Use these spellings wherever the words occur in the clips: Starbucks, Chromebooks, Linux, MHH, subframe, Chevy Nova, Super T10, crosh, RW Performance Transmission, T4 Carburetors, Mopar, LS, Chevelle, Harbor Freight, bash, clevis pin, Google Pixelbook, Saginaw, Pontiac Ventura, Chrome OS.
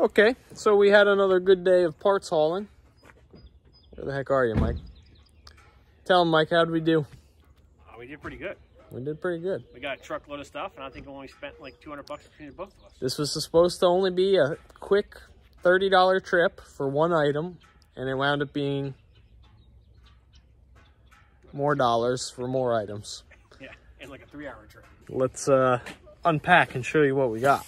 Okay, so we had another good day of parts hauling. Where the heck are you, Mike? Tell him, Mike, how did we do? We did pretty good. We did pretty good. We got a truckload of stuff, and I think we only spent like 200 bucks between both of us. This was supposed to only be a quick $30 trip for one item, and it wound up being more dollars for more items. Yeah, and like a 3-hour trip. Let's unpack and show you what we got.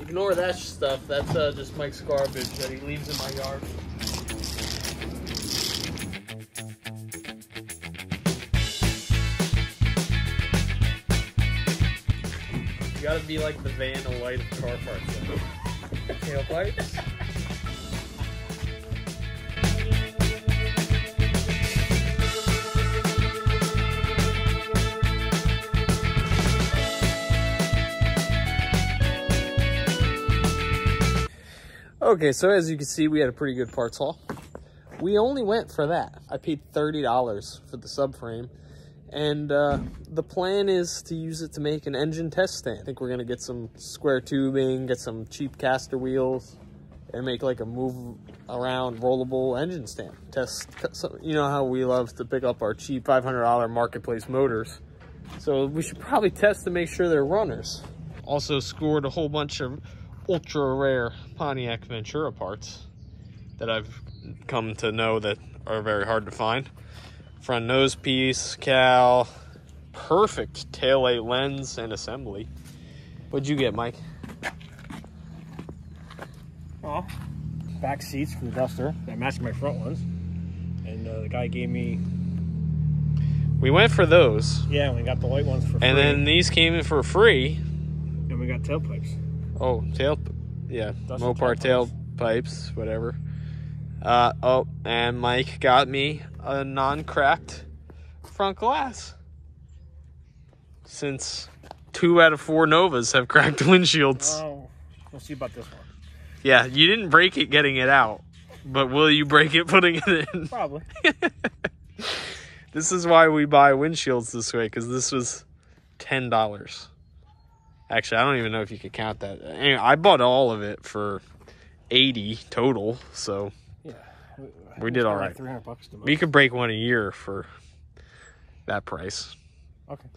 Ignore that stuff. That's just Mike's garbage that he leaves in my yard. You gotta be like the van of light of car parts. Tail lights. Okay, so as you can see, we had a pretty good parts haul. We only went for that. I paid $30 for the subframe. And the plan is to use it to make an engine test stand. I think we're going to get some square tubing, get some cheap caster wheels, and make like a move-around rollable engine stand. Test. So, you know how we love to pick up our cheap $500 marketplace motors. So we should probably test to make sure they're runners. Also scored a whole bunch of ultra-rare Pontiac Ventura parts that I've come to know that are very hard to find. Front nose piece, cowl, perfect tail light lens and assembly. What'd you get, Mike? Well, back seats for the Duster that matched my front ones, and the guy gave me. We went for those. Yeah, we got the white ones for free. And then these came in for free. And we got tailpipes. Oh, tail, yeah, Duster Mopar tailpipes, whatever. Oh, and Mike got me a non-cracked front glass. Since 2 out of 4 Novas have cracked windshields. Oh, we'll see about this one. Yeah, you didn't break it getting it out, but will you break it putting it in? Probably. This is why we buy windshields this way, because this was $10. Actually, I don't even know if you could count that. Anyway, I bought all of it for 80 total, so yeah, we did all right. $300 to most. We could break one a year for that price. Okay.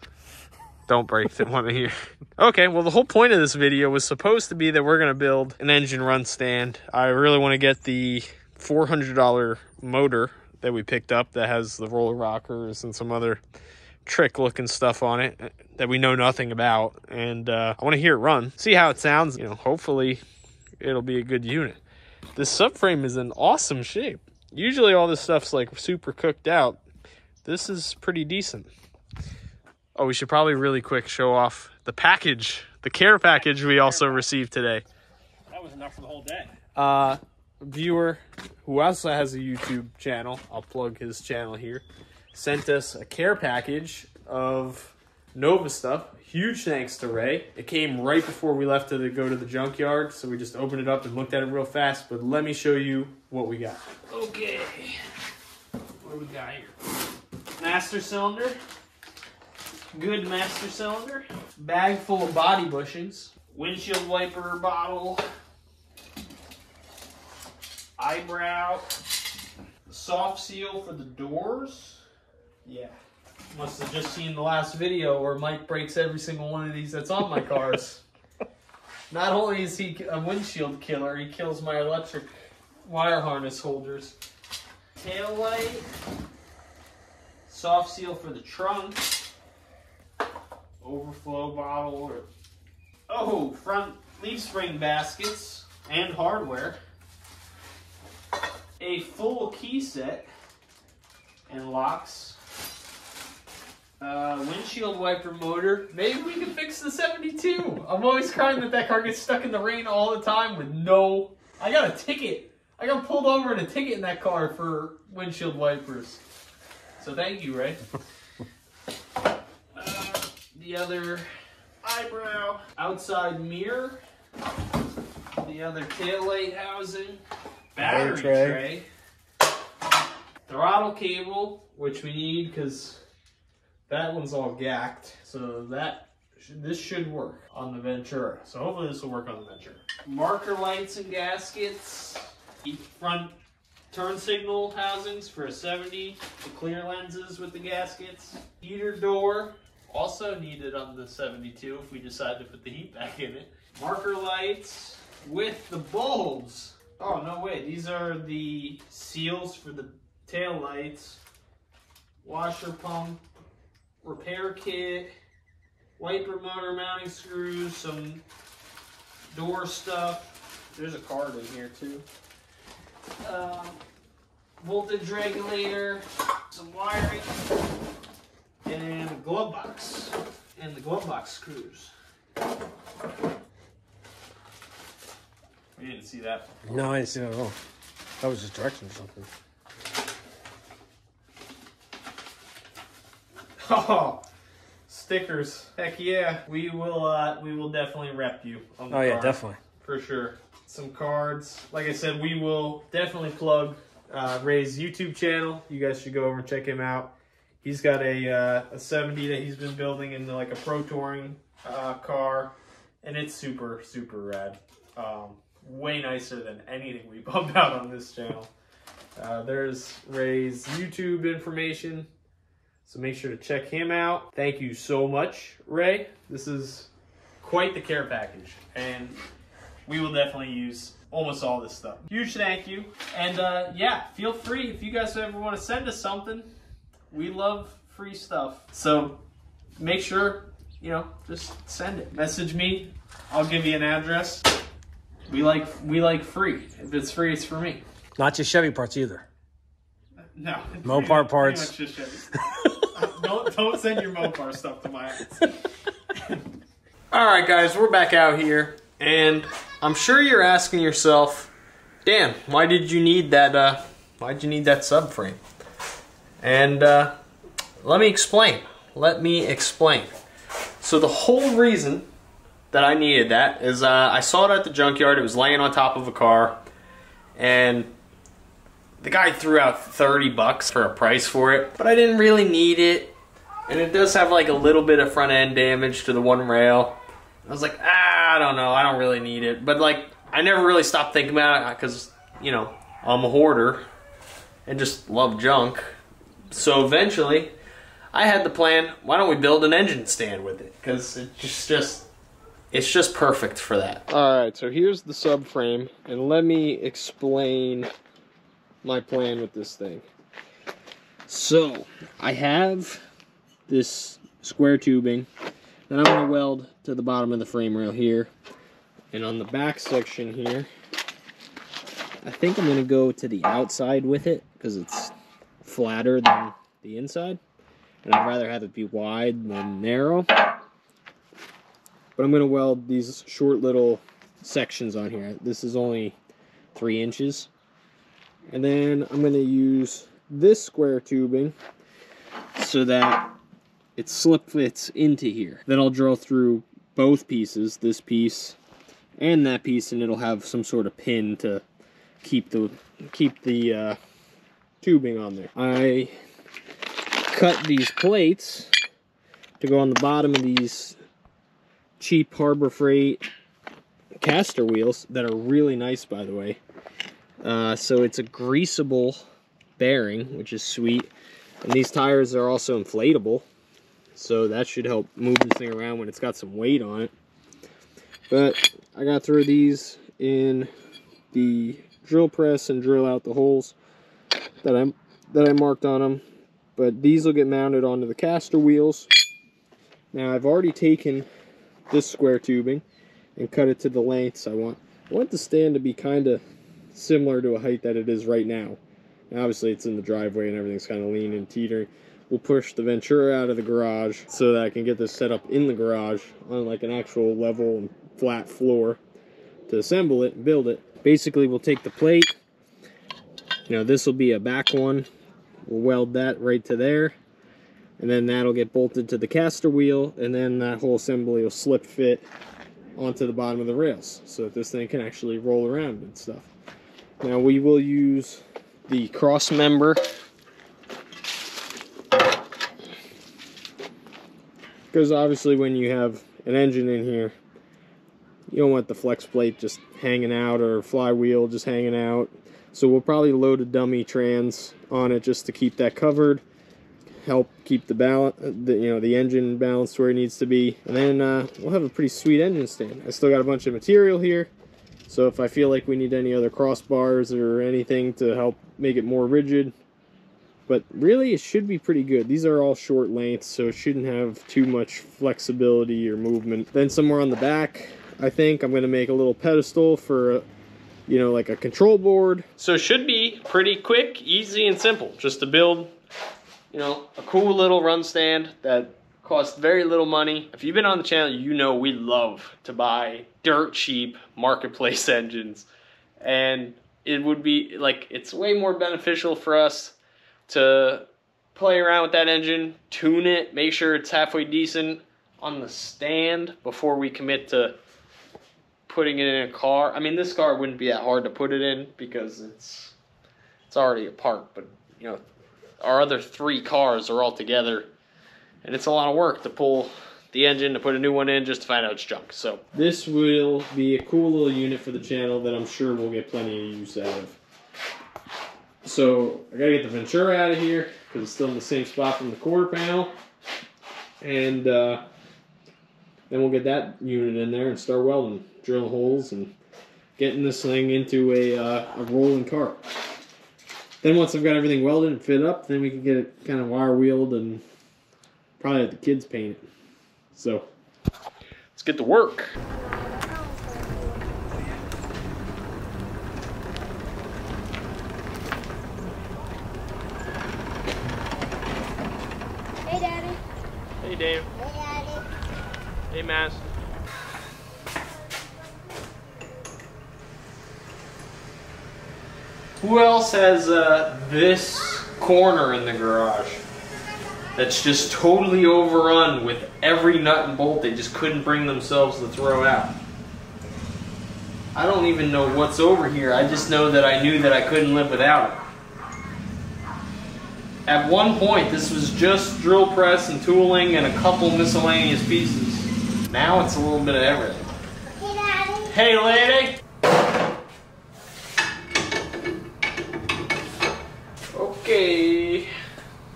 Don't break that one a year. Okay, well, the whole point of this video was supposed to be that we're going to build an engine run stand. I really want to get the $400 motor that we picked up that has the roller rockers and some other trick looking stuff on it that we know nothing about, and I want to hear it run, see how it sounds. You know, hopefully it'll be a good unit. This subframe is in awesome shape. Usually all this stuff's like super cooked out. This is pretty decent. Oh, we should probably really quick show off the package, the care package we also received today. That was enough for the whole day. Viewer who also has a YouTube channel, I'll plug his channel here, sent us a care package of Nova stuff. Huge thanks to Ray. It came right before we left to go to the junkyard, so we just opened it up and looked at it real fast, but let me show you what we got. Okay, what do we got here? Master cylinder, good master cylinder, bag full of body bushings, windshield wiper bottle, eyebrow, soft seal for the doors. Yeah, must have just seen the last video where Mike breaks every single one of these that's on my cars. Not only is he a windshield killer, he kills my electric wire harness holders. Tail light, soft seal for the trunk, overflow bottle, or oh, front leaf spring baskets and hardware, a full key set and locks, windshield wiper motor. Maybe we can fix the 72. I'm always crying that that car gets stuck in the rain all the time with no... I got a ticket. I got pulled over in a ticket in that car for windshield wipers. So thank you, Ray. The other eyebrow, outside mirror, the other taillight housing, battery tray, throttle cable, which we need because that one's all gacked, so that This should work on the Ventura. So hopefully this will work on the Ventura. Marker lights and gaskets. Front turn signal housings for a 70. The clear lenses with the gaskets. Heater door. Also needed on the 72 if we decide to put the heat back in it. Marker lights with the bulbs. Oh, no way. These are the seals for the tail lights. Washer pump. Repair kit. Wiper motor mounting screws, some door stuff. There's a card in here too. Voltage regulator, some wiring, and a glove box, and the glove box screws. We didn't see that before. No, I didn't see that at all. That was just direction or something. Oh. Stickers, heck yeah! We will definitely rep you on the car. Yeah, definitely, for sure. Some cards, like I said, we will definitely plug Ray's YouTube channel. You guys should go over and check him out. He's got a 70 that he's been building into like a pro touring car, and it's super super rad. Way nicer than anything we bumped out on this channel. There's Ray's YouTube information. So make sure to check him out. Thank you so much, Ray. This is quite the care package, and we will definitely use almost all this stuff. Huge thank you. And yeah, feel free if you guys ever want to send us something. We love free stuff. So make sure, you know, just send it. Message me, I'll give you an address. We like free. If it's free, it's for me. Not just Chevy parts either. No. Mopar parts. Pretty much just Chevy. Don't send your Mopar stuff to my ass. Alright guys, we're back out here, and I'm sure you're asking yourself, damn, why did you need that subframe? And let me explain. So the whole reason that I needed that is I saw it at the junkyard. It was laying on top of a car, and the guy threw out 30 bucks for a price for it, but I didn't really need it. And it does have like a little bit of front end damage to the one rail. I was like, I don't know, I don't really need it. But like, I never really stopped thinking about it because, you know, I'm a hoarder and just love junk. So eventually, I had the plan, why don't we build an engine stand with it? Because it's just perfect for that. All right, so here's the subframe, and let me explain my plan with this thing. So I have this square tubing that I'm going to weld to the bottom of the frame rail here, and on the back section here I think I'm going to go to the outside with it because it's flatter than the inside, and I'd rather have it be wide than narrow. But I'm going to weld these short little sections on here. This is only 3 inches. And then I'm going to use this square tubing so that it slip fits into here. Then I'll drill through both pieces, this piece and that piece, and it'll have some sort of pin to keep the tubing on there. I cut these plates to go on the bottom of these cheap Harbor Freight caster wheels that are really nice, by the way. So it's a greasable bearing, which is sweet. And these tires are also inflatable, so that should help move this thing around when it's got some weight on it. But I got through these in the drill press and drill out the holes that I marked on them. But these will get mounted onto the caster wheels. Now I've already taken this square tubing and cut it to the lengths I want. I want the stand to be kind of similar to a height that it is right now. And obviously it's in the driveway and everything's kind of lean and teetering. We'll push the Ventura out of the garage so that I can get this set up in the garage on like an actual level and flat floor to assemble it and build it. Basically we'll take the plate, you know, this will be a back one, we'll weld that right to there, and then that'll get bolted to the caster wheel, and then that whole assembly will slip fit onto the bottom of the rails so that this thing can actually roll around and stuff. Now we will use the cross member because obviously when you have an engine in here, you don't want the flex plate just hanging out or flywheel just hanging out. So we'll probably load a dummy trans on it just to keep that covered, help keep the balance, the engine balanced where it needs to be. And then we'll have a pretty sweet engine stand. I still got a bunch of material here, so if I feel like we need any other crossbars or anything to help make it more rigid. But really, it should be pretty good. These are all short lengths, so it shouldn't have too much flexibility or movement. Then somewhere on the back, I think I'm going to make a little pedestal for, like a control board. So it should be pretty quick, easy, and simple just to build, a cool little run stand that costs very little money. If you've been on the channel, we love to buy dirt cheap marketplace engines. And it would be, it's way more beneficial for us to play around with that engine, tune it, make sure it's halfway decent on the stand before we commit to putting it in a car. I mean, this car wouldn't be that hard to put it in because it's already apart, but our other three cars are all together, and it's a lot of work to pull the engine, to put a new one in, just to find out it's junk. So this will be a cool little unit for the channel that I'm sure we'll get plenty of use out of. So I gotta get the Ventura out of here because it's still in the same spot from the quarter panel, and then we'll get that unit in there and start welding, drilling holes, and getting this thing into a rolling car. Then once I've got everything welded and fit up, then we can get it kind of wire wheeled and probably have the kids paint it. So let's get to work. Dave. Hey, Daddy. Hey, Mass. Who else has this corner in the garage that's just totally overrun with every nut and bolt they just couldn't bring themselves to throw out? I don't even know what's over here. I just know that I knew that I couldn't live without it. At one point, this was just drill press and tooling and a couple miscellaneous pieces. Now it's a little bit of everything. Hey, Daddy. Hey, lady. Okay,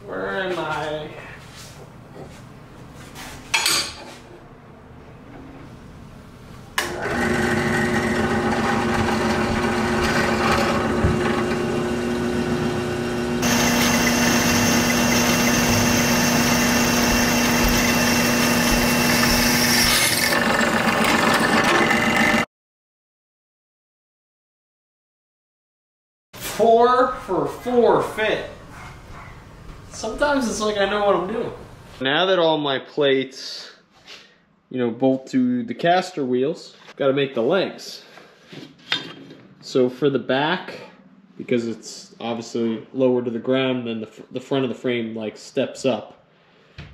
where am I? Four fit. Sometimes it's like I know what I'm doing. Now that all my plates, bolt to the caster wheels, got to make the legs. So for the back, because it's obviously lower to the ground than the front of the frame, steps up.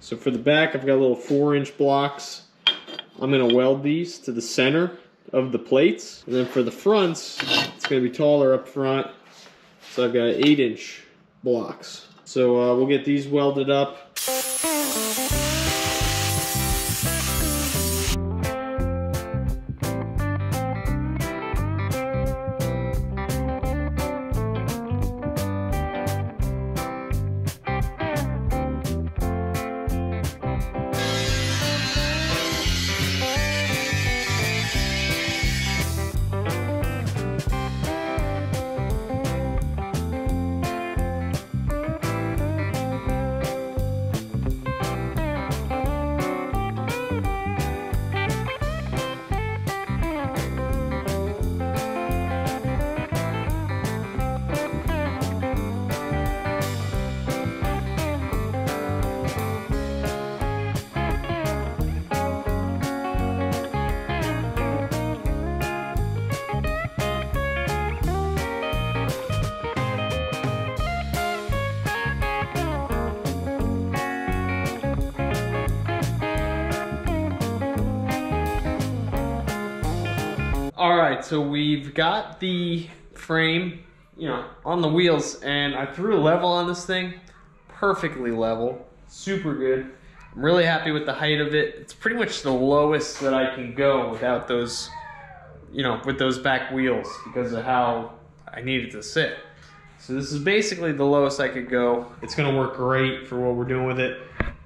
So for the back, I've got little 4-inch blocks. I'm gonna weld these to the center of the plates, and then for the fronts, it's gonna be taller up front. So I've got 8-inch blocks. So we'll get these welded up. Alright, so we've got the frame, on the wheels, and I threw a level on this thing. Perfectly level. Super good. I'm really happy with the height of it. It's pretty much the lowest that I can go without those, you know, with those back wheels because of how I needed to sit. So this is basically the lowest I could go. It's gonna work great for what we're doing with it.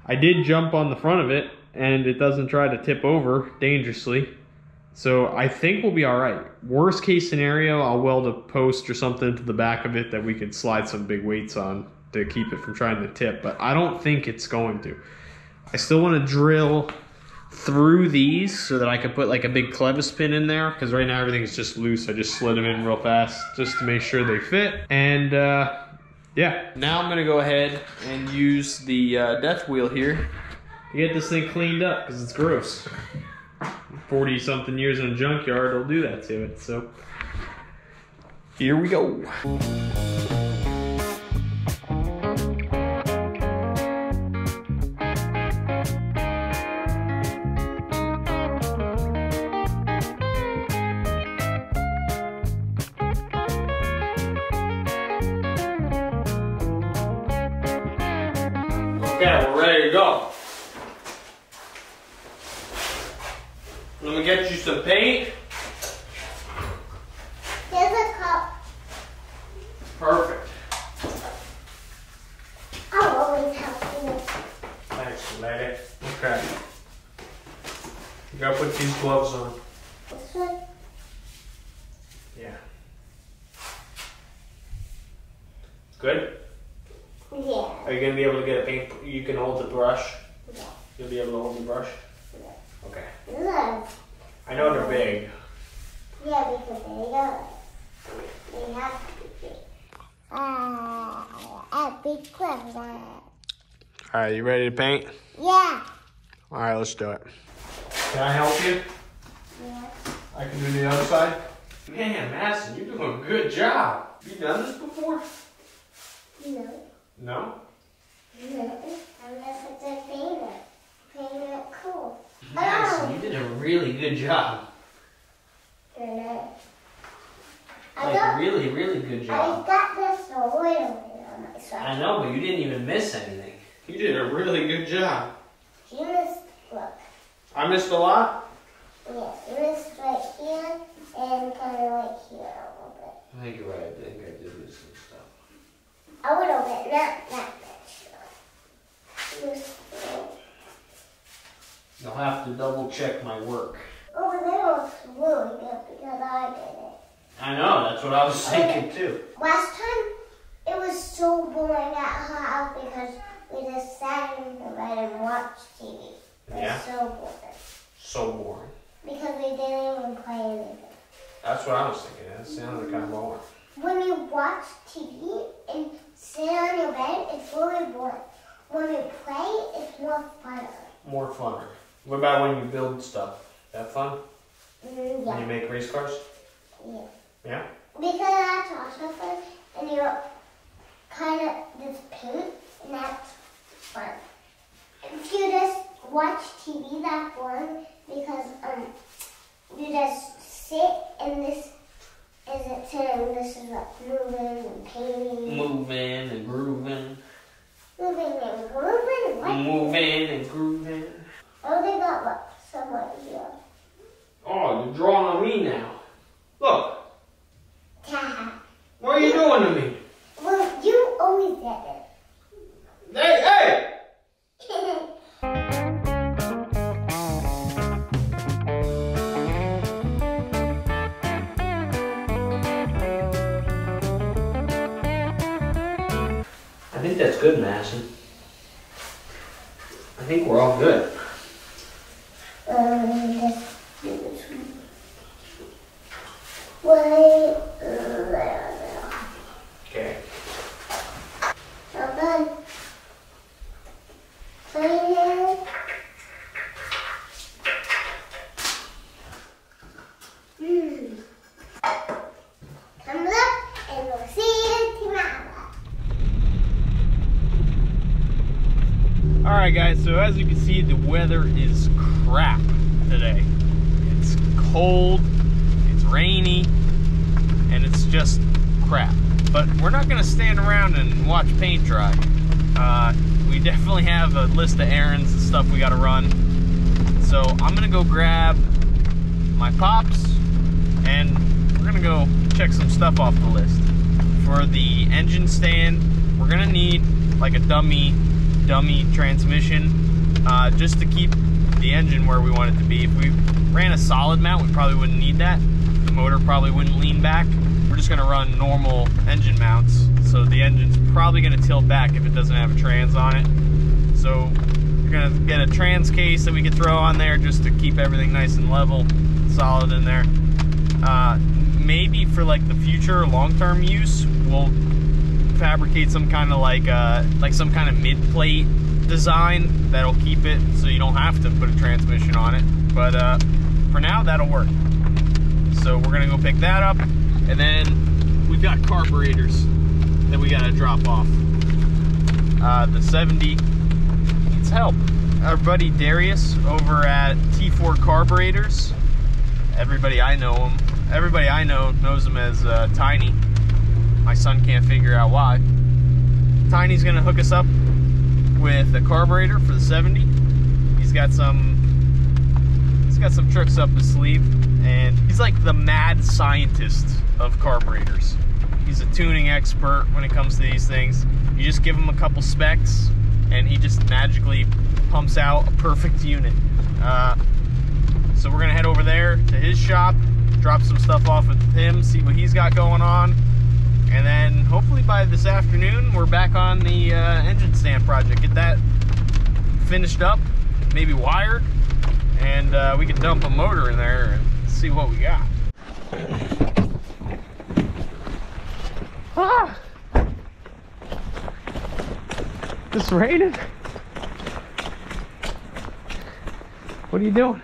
I did jump on the front of it and it doesn't try to tip over dangerously. So I think we'll be all right. Worst case scenario, I'll weld a post or something to the back of it that we could slide some big weights on to keep it from trying to tip, but I don't think it's going to. I still want to drill through these so that I could put like a big clevis pin in there, because right now everything's just loose. I just slid them in real fast just to make sure they fit. And yeah, now I'm gonna go ahead and use the death wheel here to get this thing cleaned up because it's gross. 40-something years in a junkyard will do that to it, so here we go. Okay, we're ready to go. I'm gonna get you some paint. There's a cup. Perfect. I'll always help you. Thanks, lady. Okay. You gotta put these gloves on. This one? Yeah. Good? Yeah. Are you gonna be able to get a paint? You can hold the brush? Yeah. You'll be able to hold the brush? Okay. Look. I know they're big. Yeah, because they have to be big. A big clip one. Alright, you ready to paint? Yeah. Alright, let's do it. Can I help you? Yeah. I can do the other side? Man, Madison, you're doing a good job. Have you done this before? No. No? No. Unless it's a painter. Painting it cool. Madison, you did a really good job. Really good job. I got this oil on my sweater. I know, but you didn't even miss anything. You did a really good job. You missed, look. I missed a lot? Yes, you missed right here and kind of right here a little bit. I think you're right. I think I did miss some stuff. A little bit, not that much. You missed a little bit. You'll have to double check my work. Over there looks really good because I did it. I know, that's what I was thinking too. Last time it was so boring at her house because we just sat in the bed and watched TV. Yeah. It was so boring. So boring. Because we didn't even play anything. That's what I was thinking. That sounded kind of boring. When you watch TV and sit on your bed, it's really boring. When you play, it's more fun. More funner. What about when you build stuff? That fun? Yeah. When you make race cars? Yeah. Yeah? Because that's also fun, and you kind of just paint, and that's fun. If you just watch TV, that's boring, because you just sit, and this isn't sitting, this is like moving and painting. Moving and grooving. Moving and grooving? What? Moving and grooving. Oh, they got look. Somewhat here. Oh, you're drawing on me now. Look. What are you doing to me? Well, you always did it. Hey, hey! I think that's good, Madison. I think we're all good. Okay. Alright guys, so as you can see, the weather is crap today. It's cold, it's rainy, and it's just crap. But we're not gonna stand around and watch paint dry. we definitely have a list of errands and stuff we gotta run. So I'm gonna go grab my pops and we're gonna go check some stuff off the list. For the engine stand, we're gonna need like a dummy transmission just to keep the engine where we want it to be. If we ran a solid mount, we probably wouldn't need that. The motor probably wouldn't lean back. We're just gonna run normal engine mounts, so the engine's probably gonna tilt back if it doesn't have a trans on it. So we're gonna get a trans case that we could throw on there just to keep everything nice and level, solid in there. Maybe for like the future long-term use, we'll fabricate some kind of like some kind of mid-plate design that'll keep it so you don't have to put a transmission on it. But for now, that'll work. So we're gonna go pick that up, and then we've got carburetors that we gotta drop off. The 70 needs help. Our buddy Darius over at T4 Carburetors. Everybody I know knows him as Tiny. My son can't figure out why. Tiny's gonna hook us up with a carburetor for the 70. He's got some tricks up his sleeve, and he's like the mad scientist of carburetors. He's a tuning expert when it comes to these things. You just give him a couple specs and he just magically pumps out a perfect unit. So we're gonna head over there to his shop, drop some stuff off with him, see what he's got going on, and then hopefully by this afternoon we're back on the engine stand project. Get that finished up, maybe wired, and we can dump a motor in there and see what we got. Ah! This raining? What are you doing?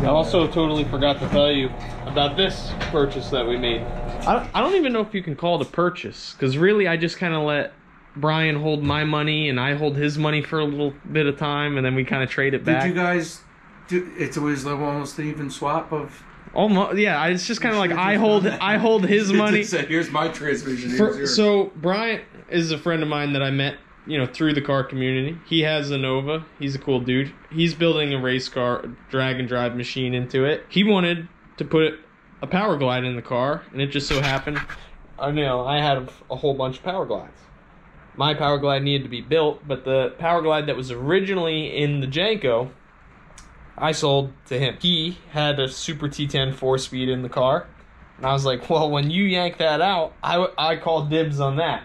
I also totally forgot to tell you about this purchase that we made. I don't even know if you can call it a purchase, because really I just kind of let Brian hold my money and I hold his money for a little bit of time, and then we kind of trade it back. Did you guys do, it's always like almost an even swap of... Almost, yeah, it's just kind of like I hold his money. Said, here's my transmission. So Brian is a friend of mine that I met, you know, through the car community. He has a Nova. He's a cool dude. He's building a race car, a drag and drive machine into it. He wanted to put a Power Glide in the car, and it just so happened, you know, I had a whole bunch of Power Glides. My Power Glide needed to be built, but the Power Glide that was originally in the Janko, I sold to him. He had a Super T10 4-speed in the car, and I was like, well, when you yank that out, I call dibs on that.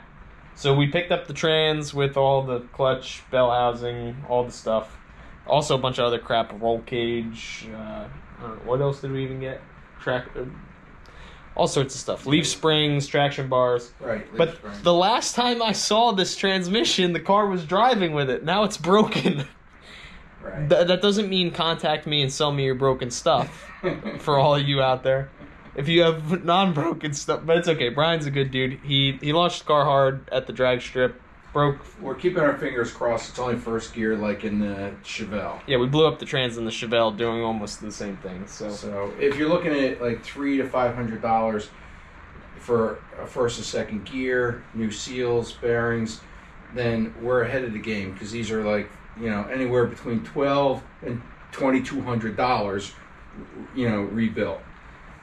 So we picked up the trans with all the clutch, bell housing, all the stuff. Also a bunch of other crap, roll cage, I don't know, what else did we even get? All sorts of stuff. Leaf springs, traction bars. Right. But the last time I saw this transmission, the car was driving with it. Now it's broken. Right. That doesn't mean contact me and sell me your broken stuff for all of you out there. If you have non-broken stuff, but it's okay. Brian's a good dude. He launched the car hard at the drag strip. Broke. We're keeping our fingers crossed. It's only first gear, like in the Chevelle. Yeah, we blew up the trans in the Chevelle, doing almost the same thing. So if you're looking at like $300 to $500 for a first and second gear, new seals, bearings, then we're ahead of the game, because these are like, you know, anywhere between $1,200 and $2,200, you know, rebuilt.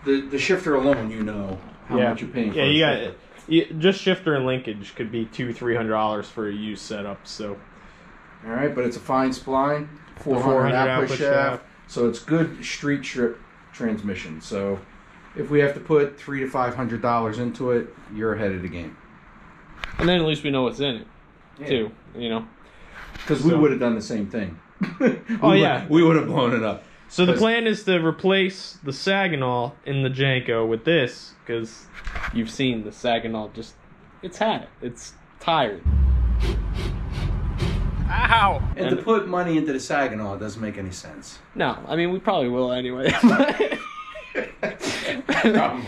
The shifter alone, you know how much you're paying for. Yeah, you got just shifter and linkage could be $200 to $300 for a used setup. So, all right, but it's a fine spline, 400 output shaft, so it's good street strip transmission. So, if we have to put $300 to $500 into it, you're ahead of the game. And then at least we know what's in it, too. You know, because we would have done the same thing. We would have blown it up. So the plan is to replace the Saginaw in the Janko with this, because you've seen the Saginaw just, it's had it. It's tired. Ow! And to put money into the Saginaw doesn't make any sense. No, I mean, we probably will anyway. Probably. All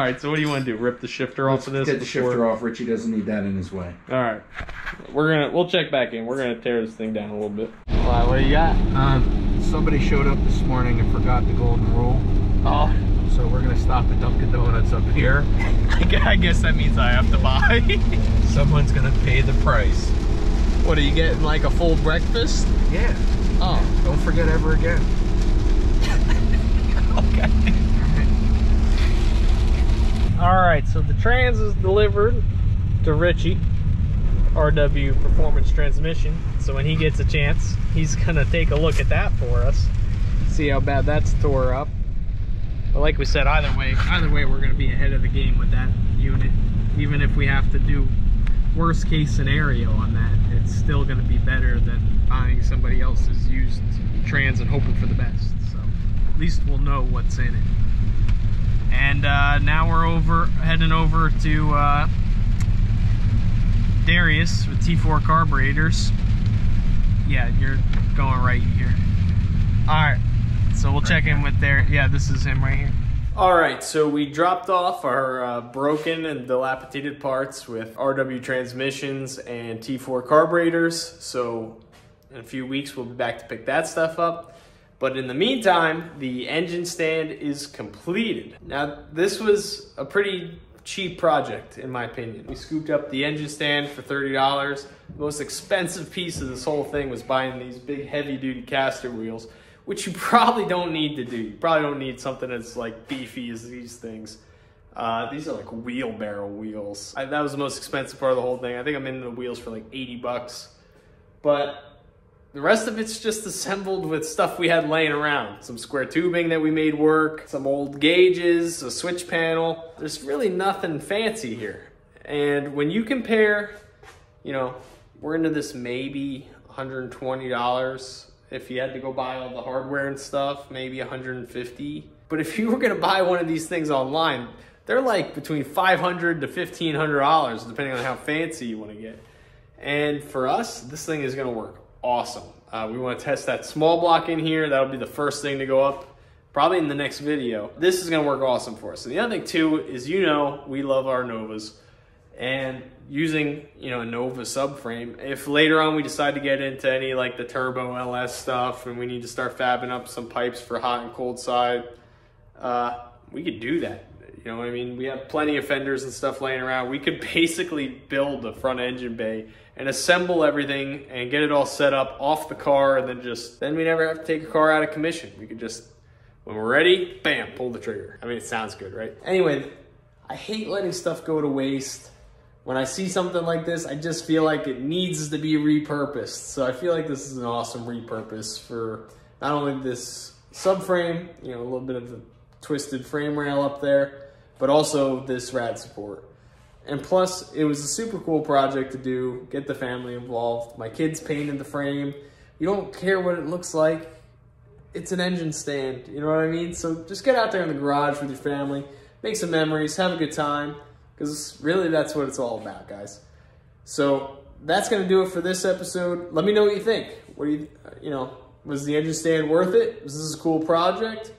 right, so what do you want to do? Rip the shifter off of this? Get the shifter off. Richie doesn't need that in his way. All right. We'll check back in. We're going to tear this thing down a little bit. Wow, what do you got? Somebody showed up this morning and forgot the golden rule. Oh. so we're gonna stop at Dunkin' Donuts up here. I guess that means I have to buy. Someone's gonna pay the price. What, are you getting like a full breakfast? Yeah. Oh. Don't forget ever again. Okay. Alright, so the trans is delivered to Richie, RW Performance Transmission. So when he gets a chance, he's gonna take a look at that for us. See how bad that's tore up. But like we said, either way we're gonna be ahead of the game with that unit. Even if we have to do worst case scenario on that, it's still gonna be better than buying somebody else's used trans and hoping for the best. So at least we'll know what's in it. And now we're heading over to Darius with T4 Carburetors. Yeah, you're going right here. Alright, so we'll check in with there. Yeah, this is him right here. Alright, so we dropped off our broken and dilapidated parts with RW Transmissions and T4 Carburetors. So in a few weeks we'll be back to pick that stuff up. But in the meantime, the engine stand is completed. Now this was a pretty cheap project in my opinion. We scooped up the engine stand for $30. The most expensive piece of this whole thing was buying these big heavy duty caster wheels, which you probably don't need to do. You probably don't need something that's like beefy as these things. These are like wheelbarrow wheels. That was the most expensive part of the whole thing. I think I'm into the wheels for like 80 bucks. But the rest of it's just assembled with stuff we had laying around. Some square tubing that we made work, some old gauges, a switch panel. There's really nothing fancy here. And when you compare, you know, we're into this maybe $120. If you had to go buy all the hardware and stuff, maybe $150. But if you were gonna buy one of these things online, they're like between $500 to $1,500, depending on how fancy you wanna get. And for us, this thing is gonna work awesome. We wanna test that small block in here. That'll be the first thing to go up, probably in the next video. This is gonna work awesome for us. And the other thing too is, you know, we love our Novas. And using, you know, a Nova subframe, if later on we decide to get into any like the turbo LS stuff and we need to start fabbing up some pipes for hot and cold side, we could do that. You know what I mean? We have plenty of fenders and stuff laying around. We could basically build a front engine bay and assemble everything and get it all set up off the car, and then we never have to take a car out of commission. We could just, when we're ready, bam, pull the trigger. I mean, it sounds good, right? Anyway, I hate letting stuff go to waste. When I see something like this, I just feel like it needs to be repurposed. So I feel like this is an awesome repurpose for not only this subframe, you know, a little bit of a twisted frame rail up there, but also this rad support. And plus, it was a super cool project to do, get the family involved. My kids painted the frame. You don't care what it looks like. It's an engine stand, you know what I mean? So just get out there in the garage with your family, make some memories, have a good time. Because really, that's what it's all about, guys. So that's going to do it for this episode. Let me know what you think. What do you, was the engine stand worth it? Was this a cool project?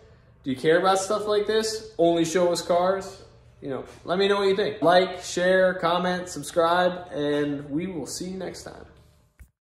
Do you care about stuff like this? Only show us cars? You know, let me know what you think. Like, share, comment, subscribe, and we will see you next time.